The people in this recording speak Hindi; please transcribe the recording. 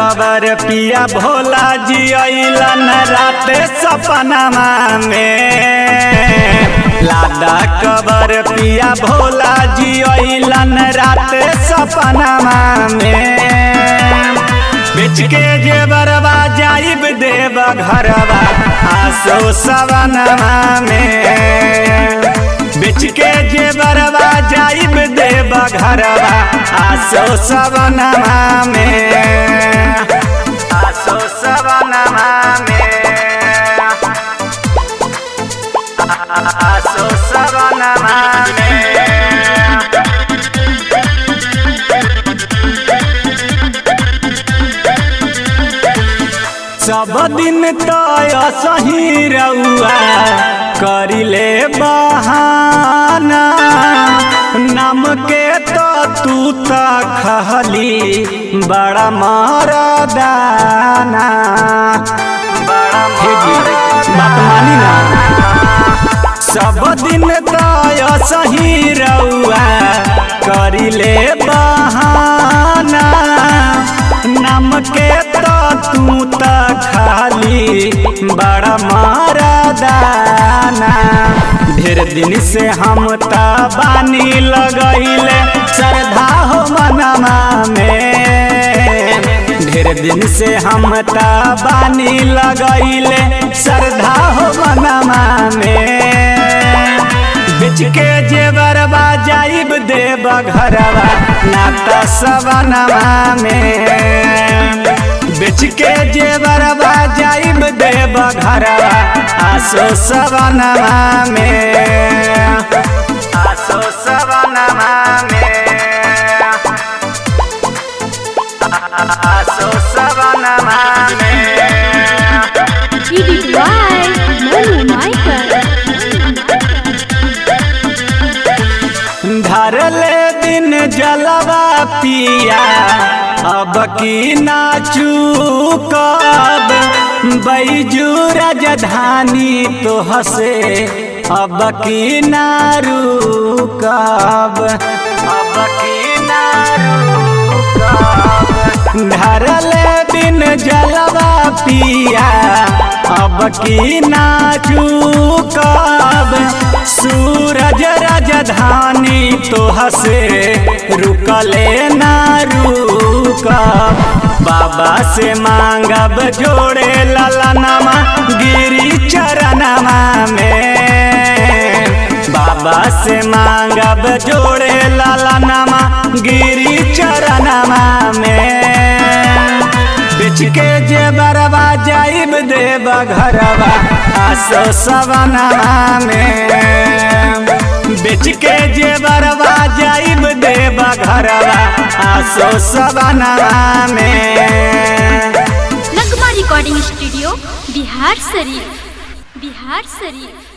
कबर पिया भोला जी अइलन राते सपनामा में। लादा कबर पिया भोला जी अइलन राते सपनामा में। बेच के जेबरबा जाईब देवघरवा आसो सवनमा में। बेच के जेबरबा जाईब देवघरवा आसो सवनमा में। आसो सवनमा में। आसो सवनमा में। सब दिन तय सही रउआ करिले बहाना, नाम के तो तू तक खहली बड़ा मरदाना। बात मानी ना, सब दिन तय सही रउआ करिले बहाना, नाम के तो तू तक खहली बड़ा मरदाना। ढेर दिन से हम ता बानी लगैले श्रद्धा हो मनमा में। ढेर दिन से हम ता बानी लगैले श्रद्धा हो मनमा में। बेच के जेबरबा जाईब देवघरवा नाता सवनमा में। बेच के जेबरबा जाईब देवघरवा आसो सवनमा में। आसो सवनमा में। आसो सवनमा में। धरले दिन जलवा पिया अब की ना चूकब, बैजू राजधानी तो हसे अब की ना रुकब। अब की ना रुकब। धरले दिन जलवा पिया अब की ना चूकब, सूरज राजधानी तो हसे रुकले ना रुकब। बाबा से मांगब जोड़े ललनमा गिरी चरणमा में। बाबा से मांगब जोड़े ललनमा गिरी चरणमा में। बेच के जेबरबा जाईब देवघरवा आसो सवनमा में। बेच के जेबरबा जाईब देवघरवा आसो सवनमा में। Nagma recording studio Bihar Sharif. बिहार शरीफ।